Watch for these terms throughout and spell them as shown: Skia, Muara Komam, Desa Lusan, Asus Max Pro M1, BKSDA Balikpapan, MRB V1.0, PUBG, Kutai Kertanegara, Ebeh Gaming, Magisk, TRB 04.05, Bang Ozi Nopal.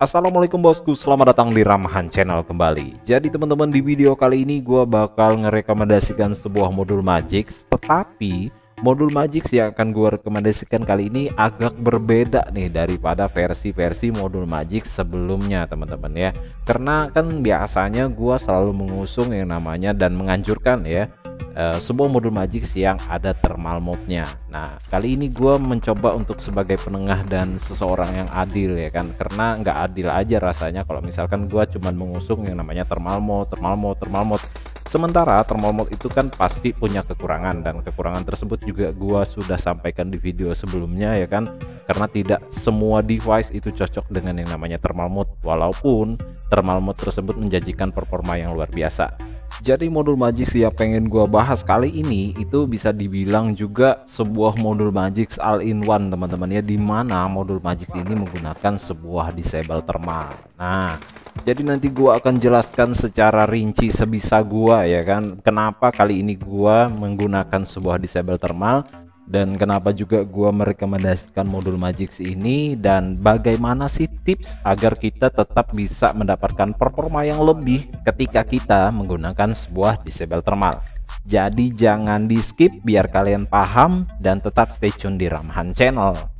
Assalamualaikum bosku, selamat datang di Ramahan Channel kembali. Jadi teman-teman, di video kali ini gua bakal ngerekomendasikan sebuah modul Magisk, tetapi modul Magisk yang akan gua rekomendasikan kali ini agak berbeda nih daripada versi-versi modul Magisk sebelumnya teman-teman ya. Karena kan biasanya gua selalu mengusung yang namanya dan menganjurkan ya sebuah modul Magisk yang ada thermal mode-nya. Nah, kali ini gue mencoba untuk sebagai penengah dan seseorang yang adil ya kan, karena nggak adil aja rasanya kalau misalkan gue cuman mengusung yang namanya thermal mode. Sementara thermal mode itu kan pasti punya kekurangan, dan kekurangan tersebut juga gue sudah sampaikan di video sebelumnya ya kan, karena tidak semua device itu cocok dengan yang namanya thermal mode, walaupun thermal mode tersebut menjanjikan performa yang luar biasa. Jadi modul Magisk yang pengen gua bahas kali ini itu bisa dibilang juga sebuah modul Magisk all-in-one teman-teman ya, dimana modul Magisk ini menggunakan sebuah disable thermal. Nah, jadi nanti gua akan jelaskan secara rinci sebisa gua ya kan, kenapa kali ini gua menggunakan sebuah disable thermal, dan kenapa juga gua merekomendasikan modul Magisk ini, dan bagaimana sih tips agar kita tetap bisa mendapatkan performa yang lebih ketika kita menggunakan sebuah disable thermal. Jadi jangan di skip biar kalian paham, dan tetap stay tune di Ramahan Channel.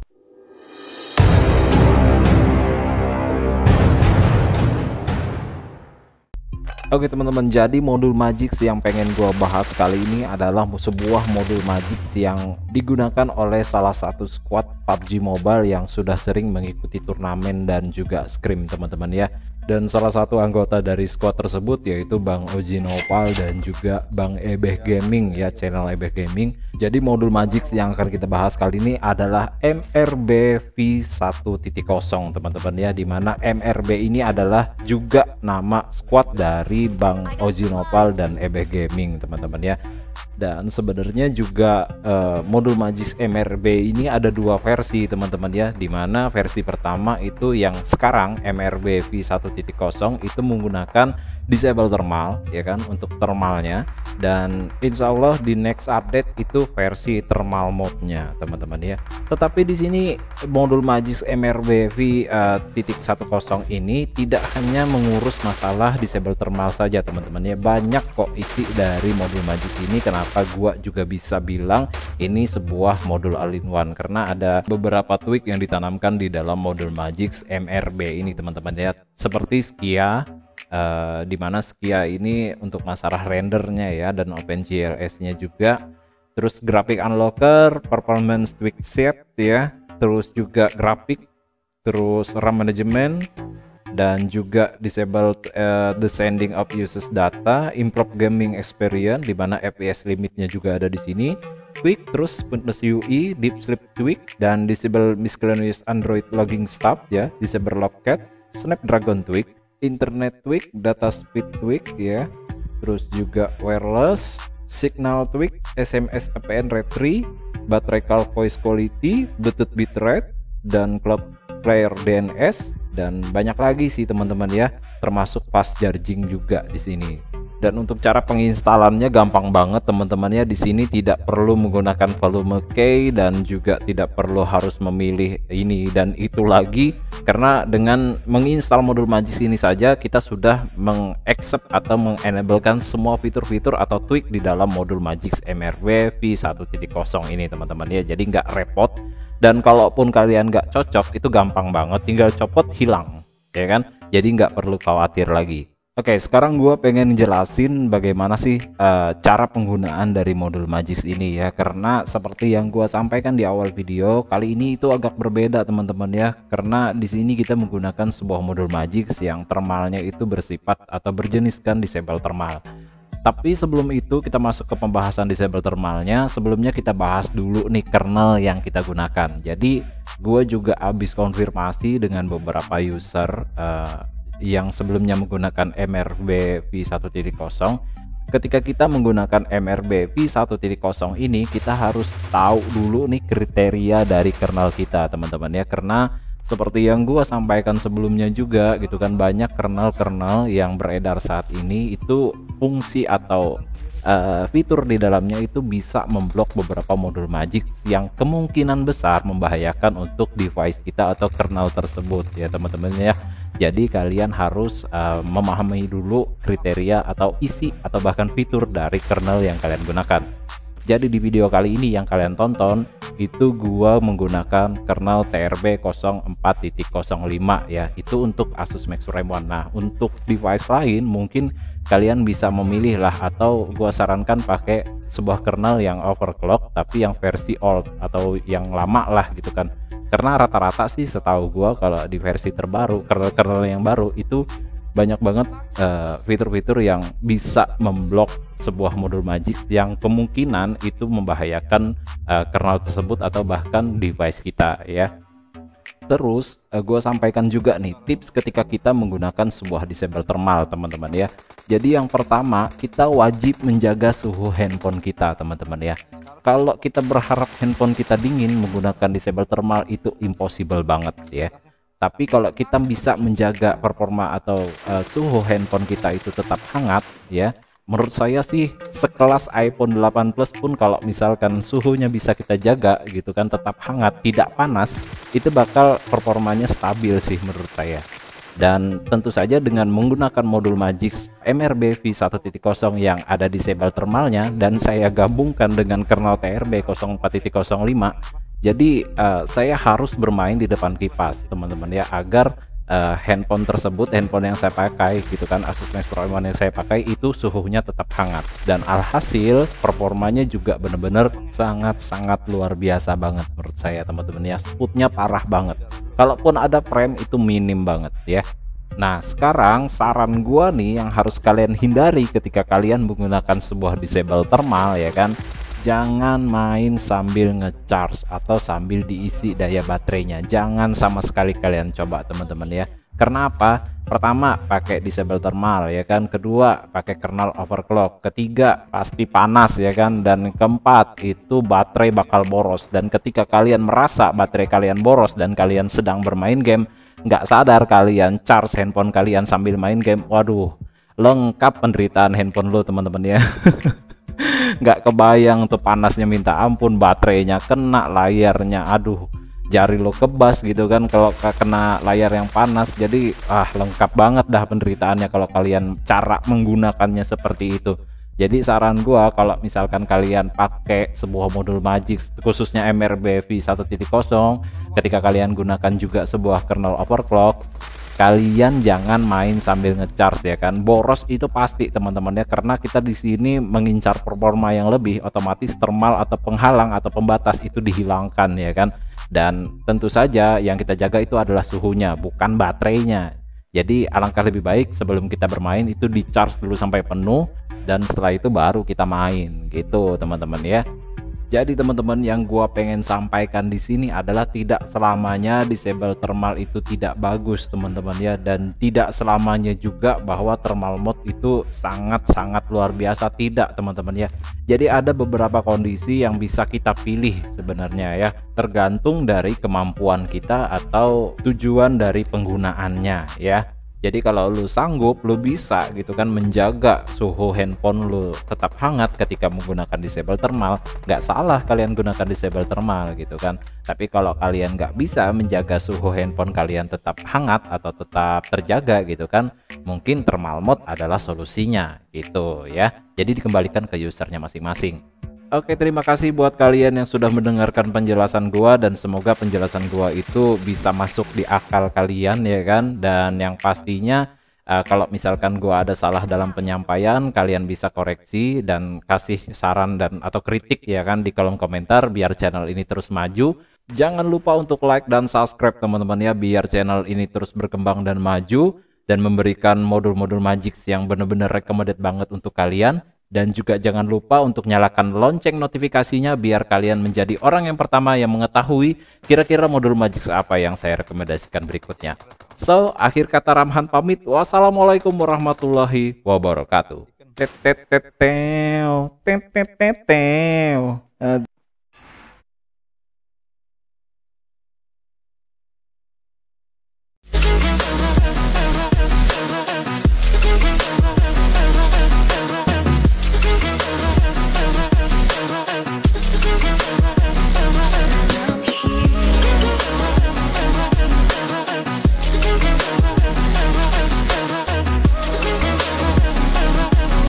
Oke teman-teman, jadi modul Magisk yang pengen gua bahas kali ini adalah sebuah modul Magisk yang digunakan oleh salah satu squad PUBG Mobile yang sudah sering mengikuti turnamen dan juga scrim teman-teman ya. Dan salah satu anggota dari squad tersebut yaitu Bang Ozi Nopal dan juga Bang Ebeh Gaming ya, channel Ebeh Gaming. Jadi modul Magisk yang akan kita bahas kali ini adalah MRB V1.0 teman-teman ya, dimana MRB ini adalah juga nama squad dari Bang Ozi Nopal dan Ebeh Gaming teman-teman ya. Dan sebenarnya juga modul Magisk MRB ini ada dua versi teman-teman ya, dimana versi pertama itu yang sekarang MRB V1.0 itu menggunakan disable thermal ya kan untuk thermalnya, dan insya Allah di next update itu versi thermal mode-nya teman-teman ya. Tetapi di sini modul Magisk MRB V.1.0 ini tidak hanya mengurus masalah disable thermal saja teman-teman ya, banyak kok isi dari modul Magisk ini. Kenapa gua juga bisa bilang ini sebuah modul all-in-one, karena ada beberapa tweak yang ditanamkan di dalam modul Magisk MRB ini teman-teman ya, seperti Skia, dimana Skia ini untuk masalah rendernya ya, dan OpenGL-S nya juga, terus grafik unlocker, performance tweak set ya, terus juga grafik, terus RAM manajemen, dan juga disable descending of users data, improve gaming experience dimana FPS limitnya juga ada di sini, tweak, terus smoothness UI, deep sleep tweak, dan disable miscellaneous Android logging stop ya, disable locket, Snapdragon tweak, internet tweak, data speed tweak ya, terus juga wireless, signal tweak, SMS APN rate 3, baterai call voice quality, bluetooth bitrate, dan cloud player DNS, dan banyak lagi sih teman-teman ya, termasuk fast charging juga di sini. Dan untuk cara penginstalannya gampang banget teman-teman ya, di sini tidak perlu menggunakan volume key, dan juga tidak perlu harus memilih ini dan itu lagi, karena dengan menginstal modul Magisk ini saja kita sudah mengaccept atau mengenablekan semua fitur-fitur atau tweak di dalam modul Magisk MRB V1.0 ini teman-teman ya. Jadi nggak repot, dan kalaupun kalian nggak cocok itu gampang banget, tinggal copot hilang ya kan, jadi nggak perlu khawatir lagi. Oke, sekarang gua pengen jelasin bagaimana sih cara penggunaan dari modul Magisk ini ya, karena seperti yang gua sampaikan di awal video, kali ini itu agak berbeda teman-teman ya, karena di sini kita menggunakan sebuah modul Magisk yang thermalnya itu bersifat atau berjeniskan disable thermal. Tapi sebelum itu kita masuk ke pembahasan disable thermalnya, sebelumnya kita bahas dulu nih kernel yang kita gunakan. Jadi gua juga habis konfirmasi dengan beberapa user yang sebelumnya menggunakan MRB V1.0, Ketika kita menggunakan MRB V1.0 ini, kita harus tahu dulu nih kriteria dari kernel kita, teman-teman ya. Karena seperti yang gua sampaikan sebelumnya juga gitu kan, banyak kernel-kernel yang beredar saat ini itu fungsi atau fitur di dalamnya itu bisa memblok beberapa modul Magisk yang kemungkinan besar membahayakan untuk device kita atau kernel tersebut ya, teman-teman ya. Jadi kalian harus memahami dulu kriteria atau isi atau bahkan fitur dari kernel yang kalian gunakan. Jadi di video kali ini yang kalian tonton itu gua menggunakan kernel TRB 04.05 ya, itu untuk Asus Max Pro M1. Nah, untuk device lain mungkin kalian bisa memilih lah, atau gua sarankan pakai sebuah kernel yang overclock tapi yang versi old atau yang lama lah gitu kan. Karena rata-rata sih setahu gua kalau di versi terbaru, kernel yang baru itu banyak banget fitur-fitur yang bisa memblok sebuah modul Magisk yang kemungkinan itu membahayakan kernel tersebut atau bahkan device kita ya. Terus gua sampaikan juga nih tips ketika kita menggunakan sebuah disable thermal, teman-teman ya. Jadi yang pertama, kita wajib menjaga suhu handphone kita, teman-teman ya. Kalau kita berharap handphone kita dingin menggunakan disable thermal itu impossible banget ya. Tapi kalau kita bisa menjaga performa atau suhu handphone kita itu tetap hangat ya, menurut saya sih sekelas iPhone 8 Plus pun kalau misalkan suhunya bisa kita jaga gitu kan, tetap hangat, tidak panas, itu bakal performanya stabil sih menurut saya. Dan tentu saja dengan menggunakan modul Magisk MRB V1.0 yang ada disable thermalnya dan saya gabungkan dengan kernel TRB 04.05, jadi saya harus bermain di depan kipas, teman-teman ya, agar handphone tersebut, handphone yang saya pakai gitu kan, Asus Max Pro M1 yang saya pakai itu suhunya tetap hangat. Dan alhasil performanya juga bener-bener sangat-sangat luar biasa banget menurut saya, teman-teman ya. Speednya parah banget, kalaupun ada frame itu minim banget ya. Nah, sekarang saran gua nih yang harus kalian hindari ketika kalian menggunakan sebuah disable thermal ya kan, jangan main sambil ngecharge atau sambil diisi daya baterainya, jangan sama sekali kalian coba, teman-teman ya. Karena apa? Pertama, pakai disable thermal ya kan, kedua pakai kernel overclock, ketiga pasti panas ya kan, dan keempat itu baterai bakal boros. Dan ketika kalian merasa baterai kalian boros dan kalian sedang bermain game, nggak sadar kalian charge handphone kalian sambil main game, waduh lengkap penderitaan handphone lo, teman-teman ya. Nggak kebayang tuh panasnya minta ampun, baterainya kena, layarnya aduh jari lo kebas gitu kan kalau kena layar yang panas. Jadi lengkap banget dah penderitaannya kalau kalian cara menggunakannya seperti itu. Jadi saran gua kalau misalkan kalian pakai sebuah modul Magisk khususnya MRB V1.0, ketika kalian gunakan juga sebuah kernel overclock, kalian jangan main sambil ngecharge ya kan, boros itu pasti, teman-teman ya. Karena kita di sini mengincar performa yang lebih, otomatis thermal atau penghalang atau pembatas itu dihilangkan ya kan. Dan tentu saja yang kita jaga itu adalah suhunya, bukan baterainya. Jadi alangkah lebih baik sebelum kita bermain itu di charge dulu sampai penuh, dan setelah itu baru kita main gitu, teman-teman ya. Jadi teman-teman, yang gua pengen sampaikan di sini adalah tidak selamanya disable thermal itu tidak bagus, teman-teman ya, dan tidak selamanya juga bahwa thermal mode itu sangat-sangat luar biasa, tidak, teman-teman ya. Jadi ada beberapa kondisi yang bisa kita pilih sebenarnya ya, tergantung dari kemampuan kita atau tujuan dari penggunaannya ya. Jadi kalau lu sanggup, lu bisa gitu kan menjaga suhu handphone lu tetap hangat ketika menggunakan disable thermal, nggak salah kalian gunakan disable thermal gitu kan. Tapi kalau kalian nggak bisa menjaga suhu handphone kalian tetap hangat atau tetap terjaga gitu kan, mungkin thermal mode adalah solusinya gitu ya. Jadi dikembalikan ke usernya masing-masing. Oke, terima kasih buat kalian yang sudah mendengarkan penjelasan gua, dan semoga penjelasan gua itu bisa masuk di akal kalian ya kan. Dan yang pastinya kalau misalkan gua ada salah dalam penyampaian, kalian bisa koreksi dan kasih saran dan atau kritik ya kan di kolom komentar biar channel ini terus maju. Jangan lupa untuk like dan subscribe, teman-teman ya, biar channel ini terus berkembang dan maju dan memberikan modul-modul Magisk yang benar-benar recommended banget untuk kalian. Dan juga jangan lupa untuk nyalakan lonceng notifikasinya biar kalian menjadi orang yang pertama yang mengetahui kira-kira modul Magisk apa yang saya rekomendasikan berikutnya. So, akhir kata Ramhan pamit. Wassalamualaikum warahmatullahi wabarakatuh.